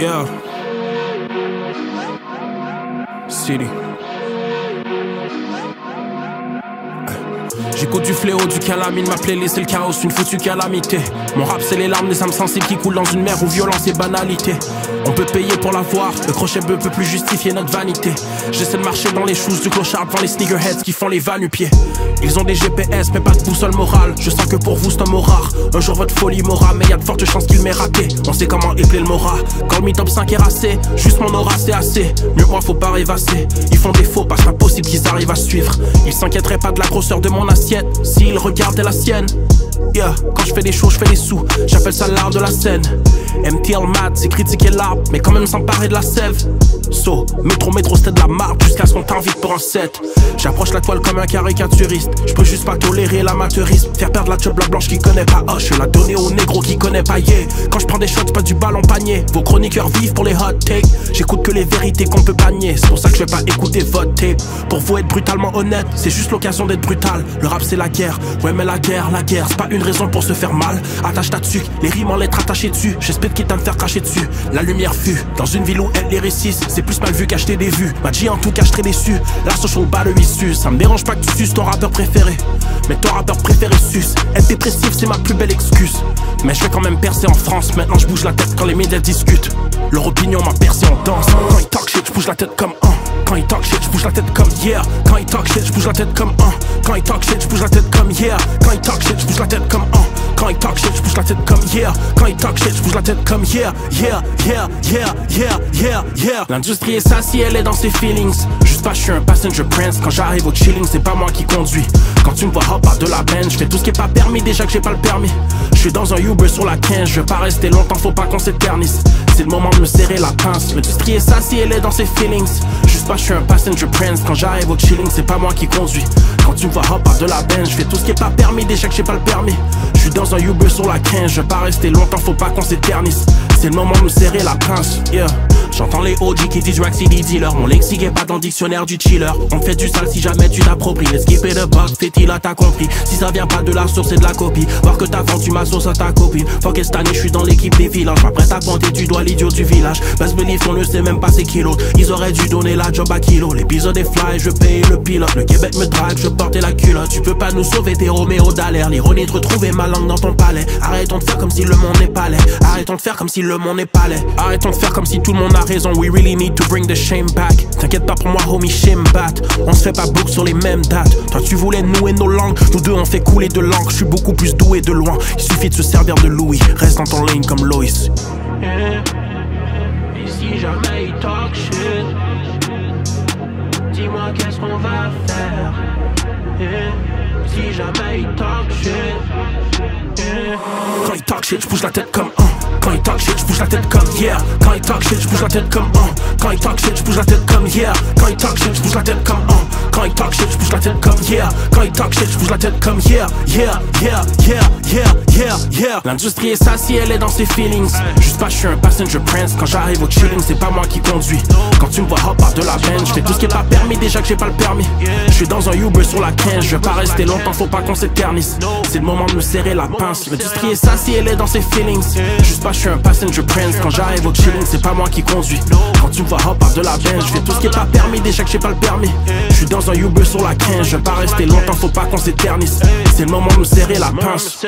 Yeah. City. J'écoute du fléau, du calamine, ma playlist c'est le chaos, une foutue calamité. Mon rap c'est les larmes des âmes sensibles qui coulent dans une mer où violence et banalité. On peut payer pour la voir, le crochet bleu peut plus justifier notre vanité. J'essaie de marcher dans les shoes du clochard devant les sneakerheads qui font les vanupiés. Ils ont des GPS mais pas de boussole morale. Je sens que pour vous c'est un mot rare. Un jour votre folie m'aura, mais y'a de fortes chances qu'il m'ait raté. On sait comment épeler le mora. Quand mi top 5 est rassé, juste mon aura c'est assez. Mieux moi faut pas rêvasser. Ils font des faux pas, c'est impossible qu'ils arrivent à suivre. Ils s'inquiéteraient pas de la grosseur de mon assiette s'ils regardaient la sienne. Yeah, quand je fais des choses, je fais des sous. J'appelle ça l'art de la scène. MTL mad, c'est critiquer l'arbre, mais quand même s'emparer de la sève. So, métro, c'était de la marque jusqu'à ce qu'on t'invite pour un set. J'approche la toile comme un caricaturiste. Je peux juste pas tolérer l'amateurisme. Faire perdre la chub la blanche qui connaît pas Usher, la donner au négro qui connaît pas Ye. Quand je prends des shots, pas du ballon panier. Vos chroniqueurs vivent pour les hot takes. J'écoute que les vérités qu'on peut panier. C'est pour ça que je vais pas écouter votre tape. Pour vous être brutalement honnête, c'est juste l'occasion d'être brutal. Le rap c'est la guerre, ouais mais la guerre c'est pas une raison pour se faire mal. Attache ta tuque, les rimes en lettres attachées dessus. J'espère qu'il t'a me faire cracher dessus. La lumière fut dans une ville où elle les récisse. C'est plus mal vu qu'acheter des vues. Ma G en tout cas je très déçu. Là ce sont bas le issu. Ça me dérange pas que tu suces ton rappeur préféré, mais ton rappeur préféré suce. Être dépressif c'est ma plus belle excuse, mais je vais quand même percer en France. Maintenant je bouge la tête quand les médias discutent. Leur opinion m'a percé en danse. Quand ils talk shit je bouge la tête comme un. Quand ils talk shit je bouge la tête comme hier. Quand ils talk shit je bouge la tête comme un. Quand ils talk shit je bouge la tête comme hier. Quand ils talk shit je bouge la tête comme un. Quand ils talk shit je bouge la tête comme hier. Quand ils talk shit je bouge la tête comme hier. Yeah. L'industrie est sassy, elle est dans ses feelings. Juste pas je suis un passenger prince. Quand j'arrive au chilling c'est pas moi qui conduis. Quand tu me vois hop à de la benne, je fais tout ce qui est pas permis déjà que j'ai pas le permis. Je suis dans un Uber sur la 15, je vais pas rester longtemps, faut pas qu'on s'éternise. C'est le moment de me serrer la pince. L'industrie est sassy, elle est dans ses feelings. Juste pas je suis un passenger prince. Quand j'arrive au chilling c'est pas moi qui conduis. Quand tu me vois hop à de la benne, je fais tout ce qui est pas permis déjà que j'ai pas le permis. Je suis dans un Uber sur la 15, je vais pas rester longtemps, faut pas qu'on s'éternise. C'est le moment de me serrer la pince, yeah. J'entends les OG qui disent Raxi des dealers. Mon lexique est pas dans le dictionnaire du chiller. On fait du sale si jamais tu t'appropries. Let's keep it up, fait-il là t'as compris. Si ça vient pas de la source c'est de la copie. Voir que t'as vendu ma sauce à ta copine. Fuck et cette année j'suis dans l'équipe des villains. J'm'apprête à pointer du doigt l'idiot du village. Best believe on ne sait même pas c'est qui l'autre. Ils auraient dû donner la job à kilo. L'épisode est fly, je paye le pilote. Le Québec me drague, je portais la culotte. Tu peux pas nous sauver tes Roméo d'Alaire. L'ironie de retrouver ma langue dans ton palais. Arrêtons de faire comme si le monde n'est pas laid. Arrêtons de faire comme si le monde n'est pas laid. Arrêtons de faire comme si tout le monde a raison. We really need to bring the shame back. T'inquiète pas pour moi homie, shame bat. On se fait pas book sur les mêmes dates. Toi tu voulais nouer nos langues, nous deux on fait couler de l'encre. Je suis beaucoup plus doué de loin, il suffit de se servir de Louis. Reste dans ton lane comme Loïs. Et si jamais il talk shit, dis-moi qu'est-ce qu'on va faire. Si jamais il talk shit, quand il talk shit je bouge la tête comme un. Quand il talk shit, je bouge la tête comme hier. Quand il talk shit, je bouge la tête comme un. Quand il talk shit, je bouge la tête comme hier. Quand il talk shit, je bouge la tête comme un. Quand il talk shit, je bouge la tête comme hier. Quand il talk shit, je bouge la tête comme hier. Yeah. L'industrie est sassy, elle est dans ses feelings. Juste pas, je suis un passenger prince. Quand j'arrive au chilling, c'est pas moi qui conduis. Quand tu me vois hop à de la benne, je fais tout ce qui est pas permis déjà que j'ai pas le permis. Je suis dans un Uber sur la 15, je vais pas rester longtemps, faut pas qu'on s'éternise. C'est le moment de me serrer la pince. L'industrie est sassy, elle est dans ses feelings. Juste pas je suis un passenger prince. Quand j'arrive au chilling c'est pas moi qui conduis. Quand tu me vois hop à de la benne, je fais tout ce qui est pas permis déjà que j'ai pas le permis. Je suis dans un Uber sur la 15, je vais pas rester longtemps, faut pas qu'on s'éternise. C'est le moment de me serrer la pince.